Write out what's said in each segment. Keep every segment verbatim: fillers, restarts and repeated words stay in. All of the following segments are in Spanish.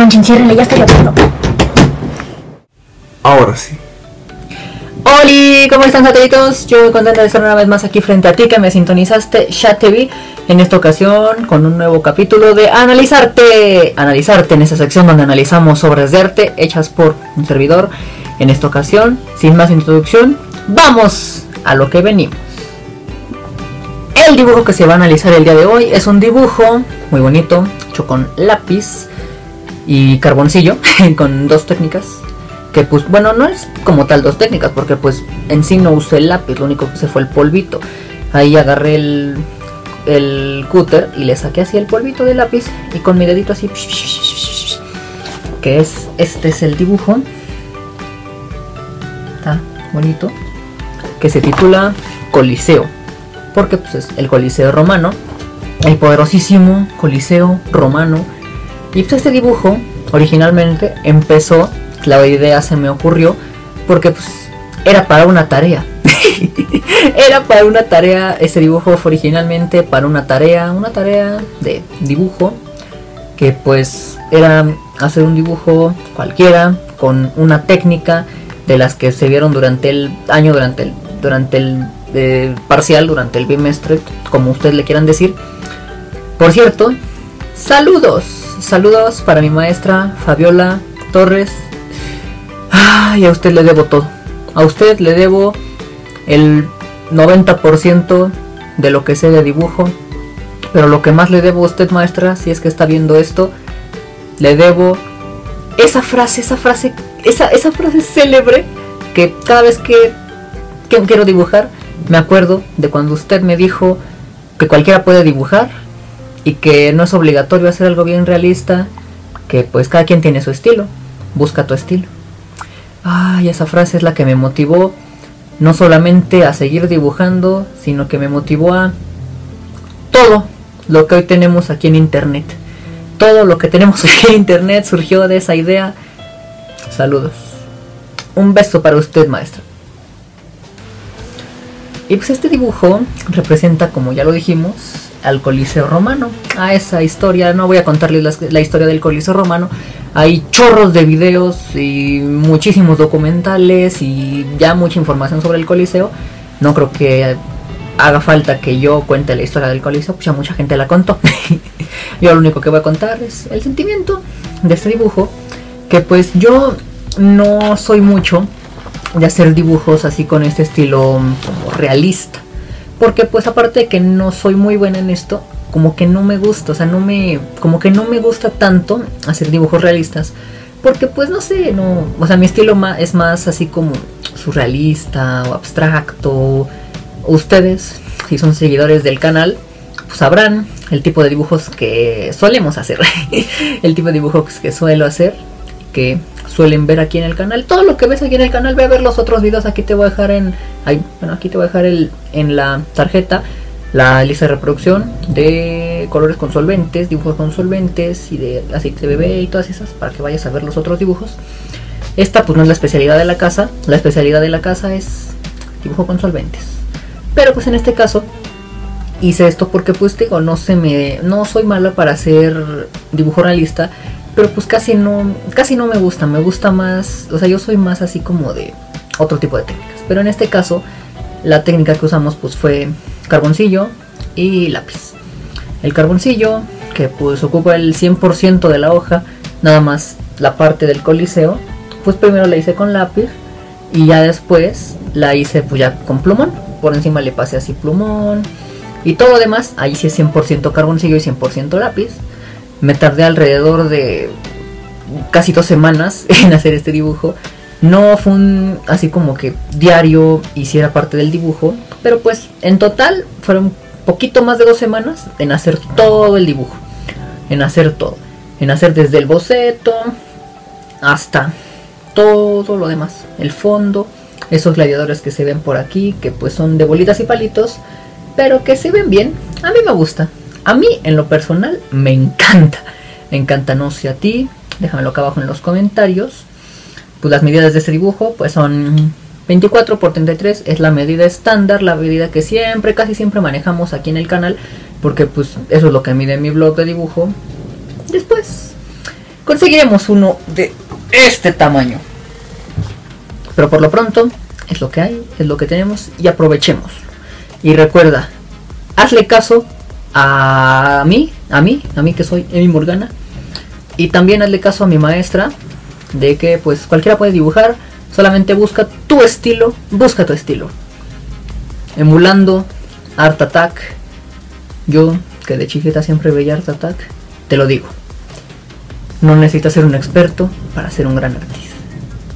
manchen, ciérrenle, ya está lloviendo. Ahora sí. ¡Holi! ¿Cómo están, satélitos? Yo muy contenta de estar una vez más aquí frente a ti, que me sintonizaste, Chat T V, en esta ocasión con un nuevo capítulo de AnalizArte. AnalizArte, en esta sección donde analizamos obras de arte hechas por un servidor. En esta ocasión, sin más introducción, ¡vamos a lo que venimos! El dibujo que se va a analizar el día de hoy es un dibujo muy bonito, hecho con lápiz y carboncillo, con dos técnicas. Que pues, bueno, no es como tal dos técnicas, porque pues en sí no usé el lápiz, lo único que usé fue el polvito. Ahí agarré el, el cúter y le saqué así el polvito del lápiz y con mi dedito así, que es, este es el dibujo. Está bonito. Que se titula Coliseo, porque pues es el Coliseo Romano, el poderosísimo Coliseo Romano. Y pues este dibujo originalmente empezó... La idea se me ocurrió porque pues era para una tarea. Era para una tarea. Este dibujo fue originalmente para una tarea, una tarea de dibujo, que pues era hacer un dibujo cualquiera con una técnica de las que se vieron durante el año, durante el, durante el eh, parcial, durante el bimestre, como ustedes le quieran decir. Por cierto, saludos, saludos para mi maestra Fabiola Torres. Ay, a usted le debo todo. A usted le debo el noventa por ciento de lo que sé de dibujo. Pero lo que más le debo a usted, maestra, si es que está viendo esto, le debo esa frase, esa frase, esa, esa frase célebre que cada vez que, que quiero dibujar, me acuerdo de cuando usted me dijo que cualquiera puede dibujar y que no es obligatorio hacer algo bien realista, que pues cada quien tiene su estilo, busca tu estilo. Ay, esa frase es la que me motivó no solamente a seguir dibujando, sino que me motivó a todo lo que hoy tenemos aquí en internet. Todo lo que tenemos aquí en internet surgió de esa idea. Saludos. Un beso para usted, maestra. Y pues este dibujo representa, como ya lo dijimos, al Coliseo Romano. A esa historia, no voy a contarles la, la historia del Coliseo Romano. Hay chorros de videos y muchísimos documentales y ya mucha información sobre el Coliseo. No creo que haga falta que yo cuente la historia del Coliseo, pues ya mucha gente la contó. Yo lo único que voy a contar es el sentimiento de este dibujo, que pues yo no soy mucho de hacer dibujos así con este estilo como realista, porque pues aparte de que no soy muy buena en esto, como que no me gusta, o sea, no me, como que no me gusta tanto hacer dibujos realistas, porque pues no sé, no, o sea, mi estilo es más así como surrealista o abstracto. Ustedes, si son seguidores del canal, pues sabrán el tipo de dibujos que solemos hacer, el tipo de dibujos que suelo hacer, que suelen ver aquí en el canal. Todo lo que ves aquí en el canal, ve a ver los otros videos. Aquí te voy a dejar en, ay, bueno, aquí te voy a dejar el, en la tarjeta, la lista de reproducción de colores con solventes, dibujos con solventes y de aceite de bebé y todas esas, para que vayas a ver los otros dibujos. Esta pues no es la especialidad de la casa. La especialidad de la casa es dibujo con solventes. Pero pues en este caso hice esto porque pues digo, no se me, no soy mala para hacer dibujo realista, pero pues casi no, casi no me gusta. Me gusta más, o sea, yo soy más así como de otro tipo de técnicas. Pero en este caso la técnica que usamos pues fue carboncillo y lápiz. El carboncillo, que pues ocupa el cien por ciento de la hoja, nada más la parte del Coliseo, pues primero la hice con lápiz y ya después la hice pues ya con plumón. Por encima le pasé así plumón y todo lo demás, ahí sí es cien por ciento carboncillo y cien por ciento lápiz. Me tardé alrededor de casi dos semanas en hacer este dibujo. No fue un así como que diario hiciera parte del dibujo, pero pues en total fueron poquito más de dos semanas en hacer todo el dibujo, en hacer todo, en hacer desde el boceto hasta todo lo demás, el fondo, esos gladiadores que se ven por aquí, que pues son de bolitas y palitos, pero que se ven bien. A mí me gusta, a mí en lo personal me encanta, me encanta. No sé a ti, déjamelo acá abajo en los comentarios. Pues las medidas de este dibujo pues son veinticuatro por treinta y tres, es la medida estándar, la medida que siempre, casi siempre manejamos aquí en el canal, porque pues eso es lo que mide mi blog de dibujo. Después, conseguiremos uno de este tamaño. Pero por lo pronto, es lo que hay, es lo que tenemos y aprovechemos. Y recuerda, hazle caso a mí, a mí, a mí que soy Emi Morgana. Y también hazle caso a mi maestra de que pues cualquiera puede dibujar, solamente busca tu estilo, busca tu estilo. Emulando Art Attack, yo que de chiquita siempre veía Art Attack, te lo digo. No necesitas ser un experto para ser un gran artista.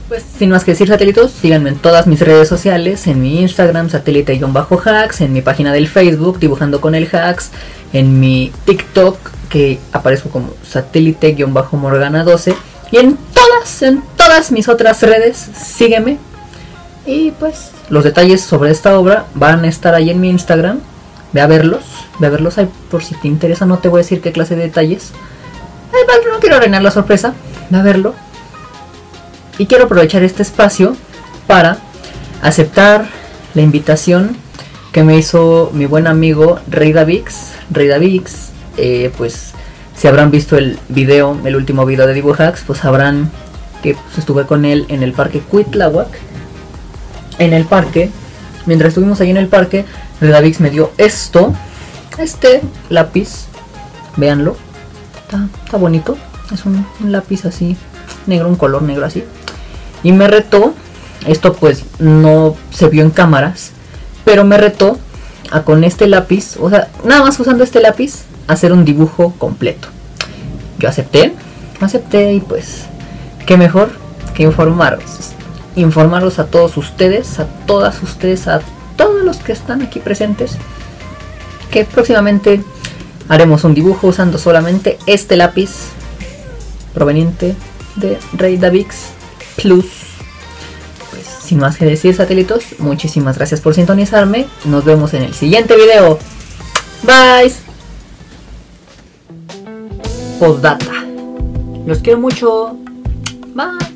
Pues sin más que decir, satélitos, síganme en todas mis redes sociales, en mi Instagram, satélite-hacks, en mi página del Facebook, Dibujando con el Hacks, en mi TikTok, que aparezco como satélite-morgana doce, y en todas, en todas mis otras redes, sígueme. Y pues los detalles sobre esta obra van a estar ahí en mi Instagram, ve a verlos, ve a verlos ahí por si te interesa, no te voy a decir qué clase de detalles. No quiero arruinar la sorpresa, va a verlo. Y quiero aprovechar este espacio para aceptar la invitación que me hizo mi buen amigo Rey Davix. Rey Davix, eh, pues si habrán visto el video, el último video de Dibujax, pues sabrán que pues, estuve con él en el parque Kuitláhuac. En el parque, mientras estuvimos ahí en el parque, Rey Davix me dio esto, este lápiz, véanlo. Está, está bonito, es un, un lápiz así negro, un color negro así, y me retó, esto pues no se vio en cámaras, pero me retó a con este lápiz, o sea, nada más usando este lápiz, hacer un dibujo completo. Yo acepté, acepté y pues qué mejor que informaros, informaros a todos ustedes, a todas ustedes, a todos los que están aquí presentes, que próximamente haremos un dibujo usando solamente este lápiz proveniente de Rey Davix Plus. Pues sin más que decir, satélitos, muchísimas gracias por sintonizarme. Nos vemos en el siguiente video. Bye. Postdata. Los quiero mucho. Bye.